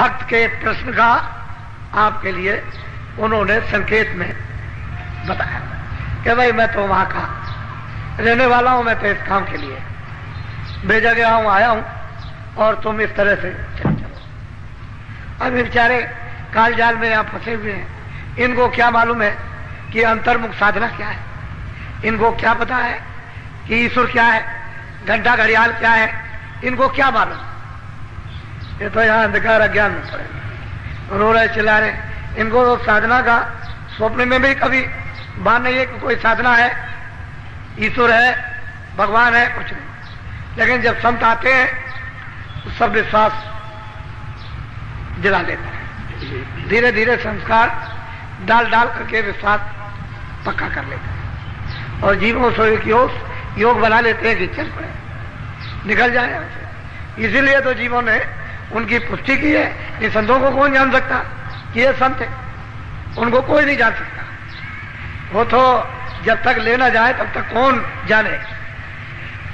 भक्त के प्रश्न का आपके लिए उन्होंने संकेत में बताया कि भाई मैं तो वहां का रहने वाला हूं, मैं तो इस काम के लिए भेजा गया हूं, आया हूं, और तुम इस तरह से चले जाओ। अब बेचारे कालजाल में यहाँ फंसे हुए हैं, इनको क्या मालूम है कि अंतर्मुख साधना क्या है, इनको क्या पता है कि ईश्वर क्या है, घंटा घड़ियाल क्या है, इनको क्या मालूम। ये तो यहाँ अंधकार अज्ञान में पड़े, रो रहे चिल्ला रहे। इनको तो साधना का स्वप्न में भी कभी मान नहीं है कि कोई साधना है, ईश्वर है, भगवान है, कुछ नहीं। लेकिन जब संत आते हैं तो सब विश्वास दिला देते हैं, धीरे धीरे संस्कार डाल डाल करके विश्वास पक्का कर लेते हैं और जीवों से योग बना लेते हैं कि चल पड़े, निकल जाए। इसीलिए तो जीवों ने उनकी पुष्टि की है। इन संतों को कौन जान सकता कि ये संत है, उनको कोई नहीं जान सकता। वो तो जब तक लेना जाए तब तक कौन जाने,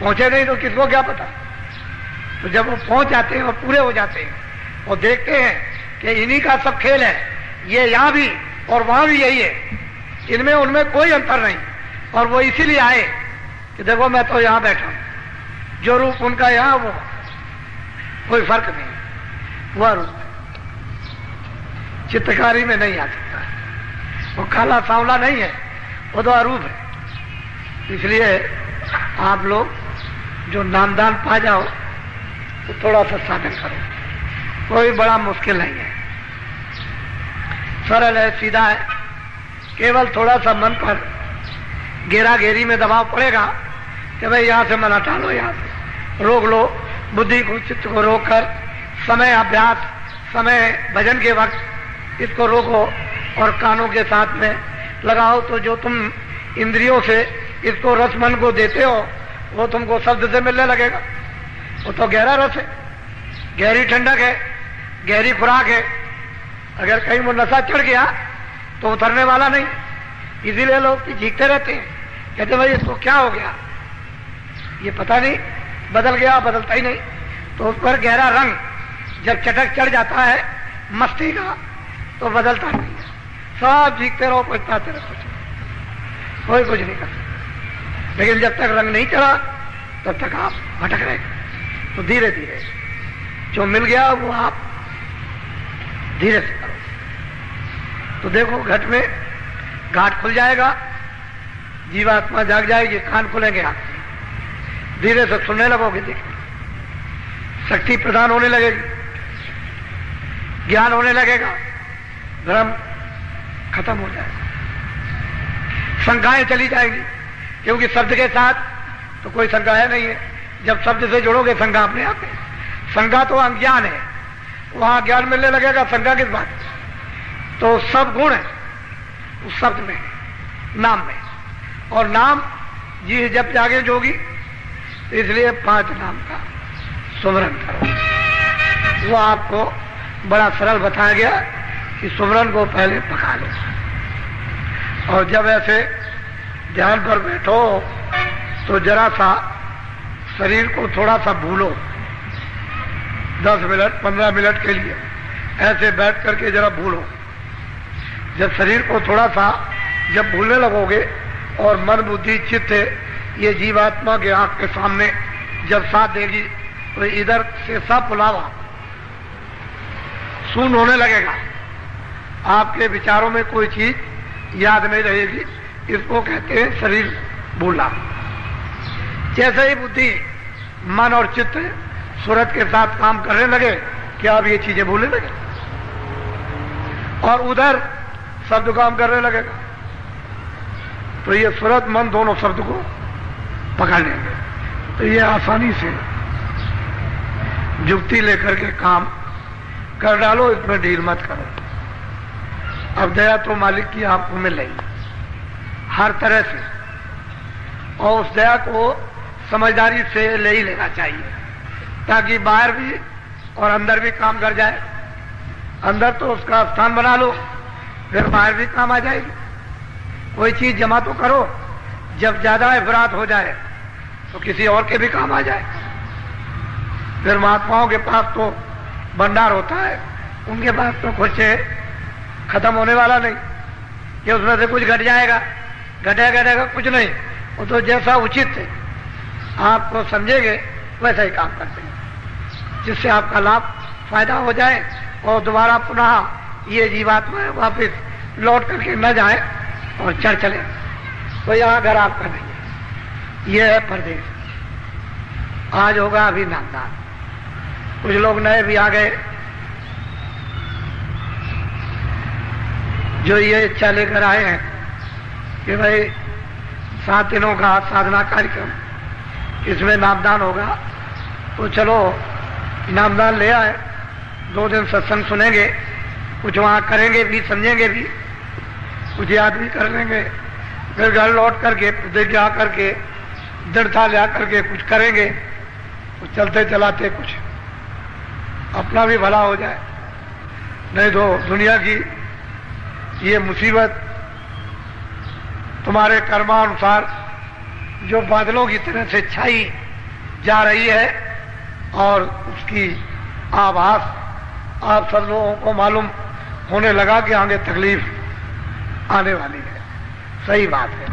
पहुंचे नहीं तो किसको क्या पता। तो जब वो पहुंच जाते हैं और पूरे हो जाते हैं और देखते हैं कि इन्हीं का सब खेल है, ये यहाँ भी और वहां भी यही है, इनमें उनमें कोई अंतर नहीं। और वो इसीलिए आए कि देखो मैं तो यहाँ बैठा हूं, जो रूप उनका यहाँ, वो कोई फर्क नहीं, वह रूप चित्रकारी में नहीं आ सकता है, वो काला सांवला नहीं है, वो तो अरूप है। इसलिए आप लोग जो नामदान पा जाओ तो थोड़ा सा साधन करो, कोई बड़ा मुश्किल नहीं है, सरल है, सीधा है। केवल थोड़ा सा मन पर घेरा घेरी में दबाव पड़ेगा कि भाई यहाँ से मन हटा लो, यहाँ से रोक लो, बुद्धि को, चित्त को रोक कर समय अभ्यास, समय भजन के वक्त इसको रोको और कानों के साथ में लगाओ। तो जो तुम इंद्रियों से इसको रस मन को देते हो वो तुमको शब्द से मिलने लगेगा। वो तो गहरा रस है, गहरी ठंडक है, गहरी खुराक है। अगर कहीं वो नशा चढ़ गया तो उतरने वाला नहीं। इसीलिए लोग चीखते रहते हैं, कहते भाई इसको क्या हो गया, ये पता नहीं, बदल गया, बदलता ही नहीं। तो उस पर गहरा रंग जब चटक चढ़ जाता है मस्ती का तो बदलता नहीं है। सब चीखते रहो, पछताते रहो, कोई कुछ नहीं कर सकता। लेकिन जब तक रंग नहीं चढ़ा तब तक आप भटक रहे। तो धीरे धीरे जो मिल गया वो आप धीरे से करो। तो देखो घट में घाट खुल जाएगा, जीवात्मा जाग जाएगी, कान खुलेंगे आपके, धीरे से सुनने लगोगे, देखें, शक्ति प्रदान होने लगेगी, ज्ञान होने लगेगा, भ्रम खत्म हो जाएगा, शंकाएं चली जाएंगी। क्योंकि शब्द के साथ तो कोई शंकाएं नहीं है। जब शब्द से जोड़ोगे शंका अपने आप है। शंका तो अज्ञान है, वहां ज्ञान मिलने लगेगा। शंका किस बात? तो सब गुण है उस शब्द में, नाम में। और नाम जी जब जागे जोगी, इसलिए पांच नाम का सुमरन करो। वो आपको बड़ा सरल बताया गया कि सुमरन को पहले पका लो, और जब ऐसे ध्यान पर बैठो तो जरा सा शरीर को थोड़ा सा भूलो, 10 मिनट 15 मिनट के लिए ऐसे बैठ करके जरा भूलो। जब शरीर को थोड़ा सा जब भूलने लगोगे और मन, बुद्धि, चित्त ये जीवात्मा के आंख के सामने जब साथ देगी तो इधर से सब उलावा शून्य होने लगेगा। आपके विचारों में कोई चीज याद नहीं रहेगी। इसको कहते हैं शरीर भूलना। जैसे ही बुद्धि, मन और चित्त सूरत के साथ काम करने लगे कि आप ये चीजें भूलने लगे, और उधर शब्द काम करने लगेगा तो ये सूरत, मन दोनों शब्द को पकड़ लेंगे। तो ये आसानी से जुक्ति लेकर के काम कर डालो, इसमें डील मत करो। अब दया तो मालिक की आपको मिलेगी हर तरह से, और उस दया को समझदारी से ले ही लेना चाहिए ताकि बाहर भी और अंदर भी काम कर जाए। अंदर तो उसका स्थान बना लो, फिर बाहर भी काम आ जाएगी। कोई चीज जमा तो करो, जब ज्यादा इफरात हो जाए तो किसी और के भी काम आ जाए। फिर महात्माओं के पास तो भंडार होता है, उनके पास तो कुछ खत्म होने वाला नहीं कि उसमें से कुछ घट जाएगा, घटेगा कुछ नहीं। वो तो जैसा उचित है आपको समझेंगे वैसा ही काम करते हैं, जिससे आपका लाभ फायदा हो जाए और दोबारा पुनः ये जीवात्मा वापस लौट करके न जाए और चढ़ चले। तो यहाँ घर आपका नहीं है, ये है प्रदेश। आज होगा अभी नामदान, कुछ लोग नए भी आ गए जो ये इच्छा लेकर आए हैं कि भाई 7 दिनों का साधना कार्यक्रम, इसमें नामदान होगा। तो चलो नामदान ले आए, 2 दिन सत्संग सुनेंगे, कुछ वहाँ करेंगे भी, समझेंगे भी, कुछ याद भी कर लेंगे, फिर घर लौट करके प्रतिज्ञा करके दृढ़ता ले करके कुछ करेंगे। तो चलते चलाते कुछ अपना भी भला हो जाए, नहीं तो दुनिया की ये मुसीबत तुम्हारे कर्मानुसार जो बादलों की तरह से छाई जा रही है और उसकी आभास आप सब लोगों को मालूम होने लगा कि आगे तकलीफ आने वाली है। सही बात है,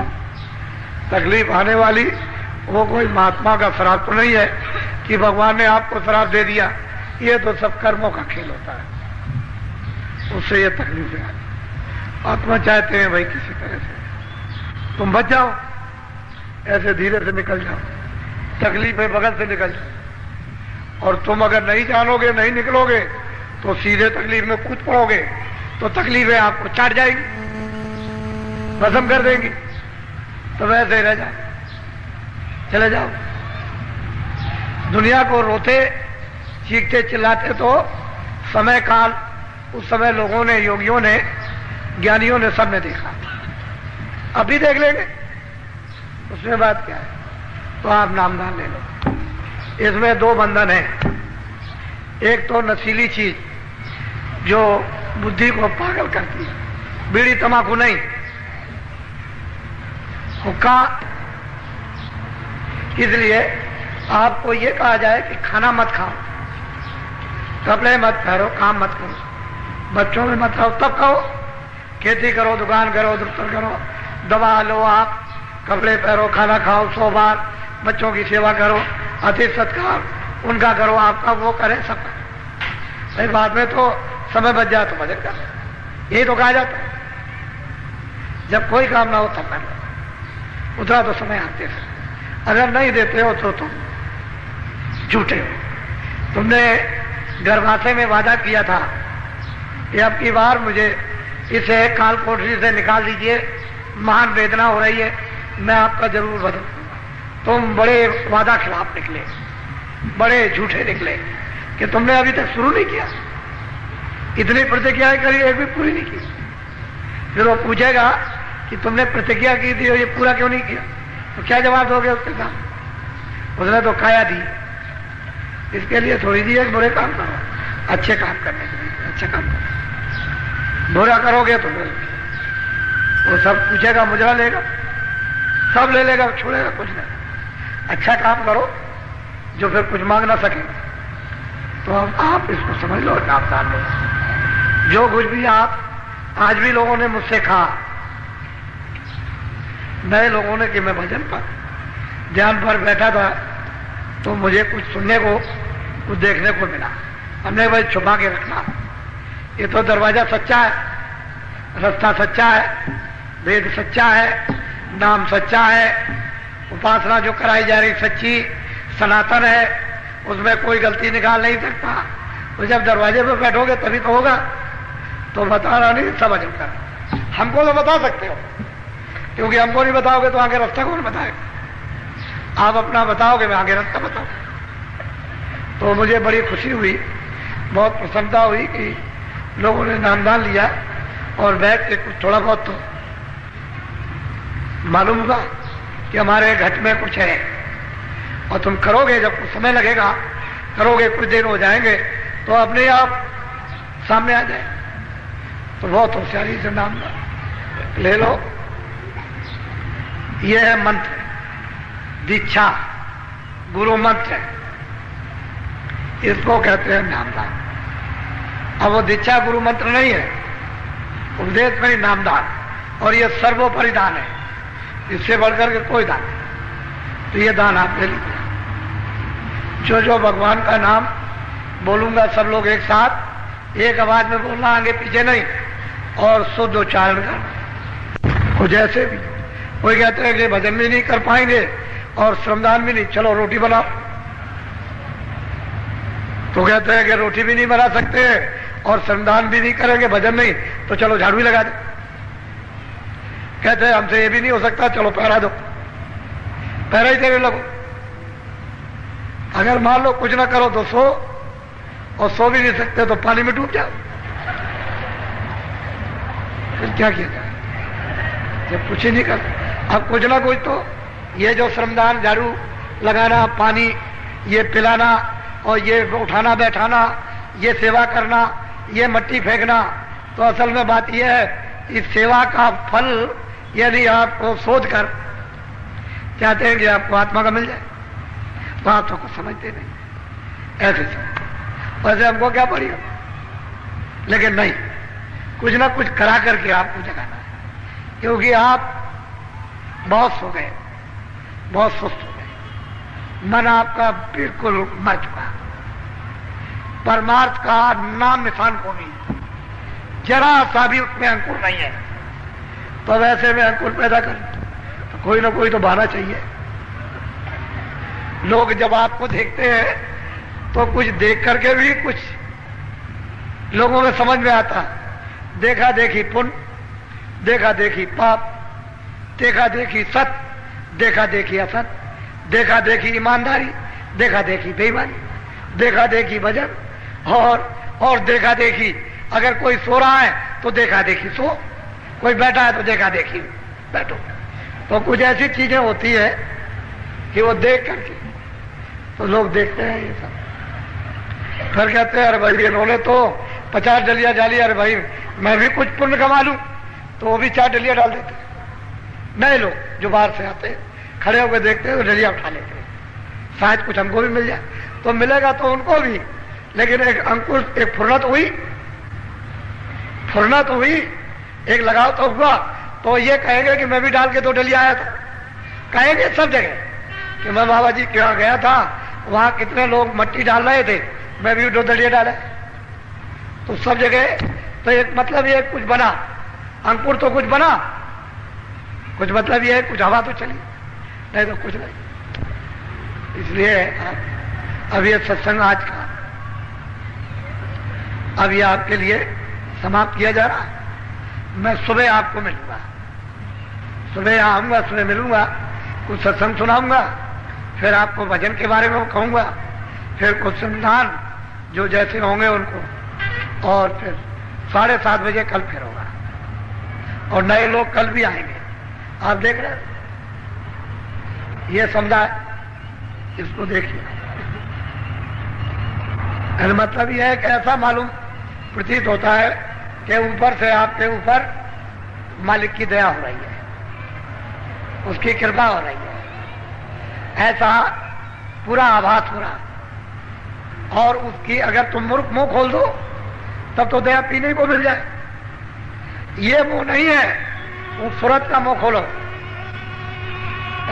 तकलीफ आने वाली वो कोई महात्मा का श्राप तो नहीं है कि भगवान ने आपको श्राप दे दिया, ये तो सब कर्मों का खेल होता है, उससे ये तकलीफ है। आत्मा चाहते हैं भाई किसी तरह से तुम बच जाओ, ऐसे धीरे से निकल जाओ, तकलीफ है बगल से निकल जाओ। और तुम अगर नहीं जानोगे, नहीं निकलोगे तो सीधे तकलीफ में कूद पड़ोगे, तो तकलीफें आपको चाट जाएगी, भस्म कर देंगी, तो वैसे ही रह जाओ, चले जाओ। दुनिया को रोते चीखते चिल्लाते तो समय काल उस समय लोगों ने, योगियों ने, ज्ञानियों ने, सब ने देखा, अभी देख लेंगे, उसमें बात क्या है। तो आप नामदान ले लो, इसमें 2 बंधन है। एक तो नशीली चीज जो बुद्धि को पागल करती है, बीड़ी तंबाकू नहीं, हुक्का। इसलिए आपको ये कहा जाए कि खाना मत खाओ, कपड़े मत पहनो, काम मत करो, बच्चों में मत रहो, तब खाओ। खेती करो, दुकान करो, दफ्तर करो, दवा लो, आप कपड़े पहनो, खाना खाओ, 100 बार बच्चों की सेवा करो, अतिथि सत्कार उनका करो, आपका वो करें, सब करें, बाद में तो समय बच जाए तो मजे कर, यही तो कहा जाता है। जब कोई काम ना हो तब कर लो, उतना तो समय आते हैं, अगर नहीं देते हो तो तुम झूठे हो। तुमने गर्भाशय में वादा किया था कि अब की बार मुझे इसे काल कोठरी से निकाल दीजिए, महान वेदना हो रही है, मैं आपका जरूर बदल। तुम बड़े वादा खिलाफ निकले, बड़े झूठे निकले कि तुमने अभी तक शुरू नहीं किया, इतनी प्रतिज्ञाएं करी, एक भी पूरी नहीं की। फिर वो पूछेगा कि तुमने प्रतिज्ञा की थी और ये पूरा क्यों नहीं किया, तो क्या जवाब दोगे उसके साथ? उसने तो काया दी। इसके लिए थोड़ी दी एक बुरे काम करो, अच्छे काम करने के लिए अच्छे काम करो, बुरा करोगे तो वो सब पूछेगा, मुजरा लेगा, सब ले लेगा, छोड़ेगा कुछ नहीं। अच्छा काम करो जो फिर कुछ मांग ना सके। तो अब आप इसको समझ लो, आप जान लो जो कुछ भी आप आज भी लोगों ने मुझसे कहा, नए लोगों ने, कि मैं भजन पर ध्यान पर बैठा था तो मुझे कुछ सुनने को, कुछ देखने को मिला, हमने भाई छुपा के रखना, ये तो दरवाजा सच्चा है, रास्ता सच्चा है, वेद सच्चा है, नाम सच्चा है, उपासना जो कराई जा रही सच्ची सनातन है, उसमें कोई गलती निकाल नहीं सकता। तो जब दरवाजे पर बैठोगे तभी तो होगा, तो बताना नहीं समझ कर, हमको तो बता सकते हो, क्योंकि हमको नहीं बताओगे तो आगे रास्ता कौन बताएगा, आप अपना बताओगे, मैं आगे रास्ता बताऊं। तो मुझे बड़ी खुशी हुई, बहुत प्रसन्नता हुई कि लोगों ने नामदान लिया और बैठ के कुछ थोड़ा बहुत तो मालूम हुआ कि हमारे घट में कुछ है। और तुम करोगे, जब कुछ समय लगेगा करोगे, कुछ दिन हो जाएंगे तो अपने आप सामने आ जाए। तो बहुत होशियारी से नामदान ले लो। यह है मंत्र, दीक्षा, गुरु मंत्र, इसको कहते हैं नामदान। और वो दीक्षा गुरु मंत्र नहीं है, उपदेश में ही नाम दान, और ये सर्वोपरि दान है, इससे बढ़कर के कोई दान नहीं। तो ये दान आप ले लीजिए। जो जो भगवान का नाम बोलूंगा सब लोग एक साथ एक आवाज में बोलना, आगे पीछे नहीं, और शुद्ध उच्चारण करना। वो जैसे भी कोई कहते हैं कि भजन भी नहीं कर पाएंगे और श्रमदान भी नहीं, चलो रोटी बनाओ, तो कहते हैं कि रोटी भी नहीं बना सकते और श्रमदान भी नहीं करेंगे, भजन नहीं, तो चलो झाड़ू ही लगा दो। कहते हैं हमसे ये भी नहीं हो सकता, चलो पहरा दो, पहरा ही देने लगो। अगर मान लो कुछ ना करो तो सो, और सो भी नहीं सकते तो पानी में डूब जाओ, फिर क्या किया जाए? जब कुछ ही नहीं कर, अब कुछ ना कुछ तो ये जो श्रमदान, झाड़ू लगाना, पानी ये पिलाना, और ये उठाना बैठाना, ये सेवा करना, ये मट्टी फेंकना, तो असल में बात यह है इस सेवा का फल यदि आपको शोध कर चाहते हैं कि आपको आत्मा का मिल जाए, तो आप तो कुछ समझते नहीं, ऐसे वैसे हमको क्या पड़ेगा, लेकिन नहीं, कुछ ना कुछ करा करके आपको जगाना है, क्योंकि आप बहुत सो गए, बहुत सुस्त हो गए, मन आपका बिल्कुल मर चुका, परमार्थ का नाम निशान को नहीं, जरा सा भी उसमें अंकुर नहीं है। तो वैसे में अंकुर पैदा करें तो कोई ना कोई तो बहाना चाहिए। लोग जब आपको देखते हैं तो कुछ देख करके भी कुछ लोगों में समझ में आता, देखा देखी पुण्य, देखा देखी पाप, देखा देखी सत्य, देखा देखी असत, देखा देखी ईमानदारी, देखा देखी बेईमानी, देखा देखी भजन, और देखा देखी, अगर कोई सो रहा है तो देखा देखी सो, कोई बैठा है तो देखा देखी बैठो। तो कुछ ऐसी चीजें होती है कि वो देख करके तो लोग देखते हैं ये सब, फिर कहते हैं अरे भाई इन्होंने तो 50 डलिया डाली, अरे भाई मैं भी कुछ पुण्य कमा लूं, तो वो भी 4 डलिया डाल देते हैं। नए लोग जो बाहर से आते हैं खड़े होकर देखते हैं तो डलिया उठा लेते हैं, शायद कुछ हमको भी मिल जाए, तो मिलेगा तो उनको भी, लेकिन एक अंकुर, एक फुरनत हुई, एक लगाव तो हुआ, तो ये कहेंगे कि मैं भी डाल के 2 डलिया आया था। कहेंगे सब जगह कि मैं बाबा जी के यहाँ गया था, वहां कितने लोग मट्टी डाल रहे थे, मैं भी 2 डलिया डाले, तो सब जगह। तो एक मतलब ये कुछ बना, अंकुर तो कुछ बना, कुछ मतलब यह है कुछ हवा तो चली, नहीं तो कुछ नहीं। इसलिए अब यह सत्संग आज का अब यह आपके लिए समाप्त किया जा रहा है। मैं सुबह आपको मिलूंगा, सुबह आऊंगा, सुबह मिलूंगा, कुछ सत्संग सुनाऊंगा, फिर आपको भजन के बारे में कहूंगा, फिर कुछ संधान जो जैसे होंगे उनको, और फिर 7:30 बजे कल फिर होगा, और नए लोग कल भी आएंगे। आप देख रहे हैं ये समुदाय, इसको देखिए, मतलब यह है कि ऐसा मालूम प्रतीत होता है कि ऊपर से आपके ऊपर मालिक की दया हो रही है, उसकी कृपा हो रही है, ऐसा पूरा आभास हो रहा। और उसकी अगर तुम मुंह खोल दो तब तो दया पीने को मिल जाए। ये मुंह नहीं है, सूरत का मुंह खोलो,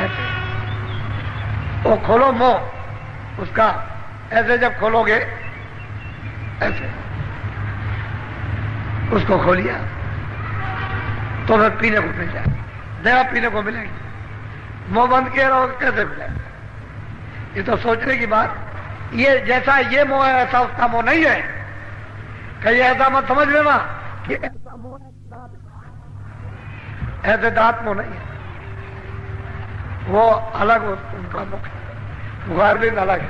ऐसे वो खोलो मुंह उसका, ऐसे जब खोलोगे ऐसे उसको खोलिया तो फिर पीने को मिल जाए, दया पीने को मिलेगी। मुंह बंद किए रहो कैसे मिलेगा? ये तो सोचने की बात। ये जैसा ये मुंह है ऐसा उसका मुंह नहीं है, कहीं ऐसा मत समझ लेना कि ऐसा मुंह है, ऐसे दांत मुंह नहीं है, वो अलग उनका मुख है, मुखारबिंद अलग है,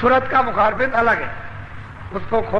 सूरत का मुखारबिंद अलग है, उसको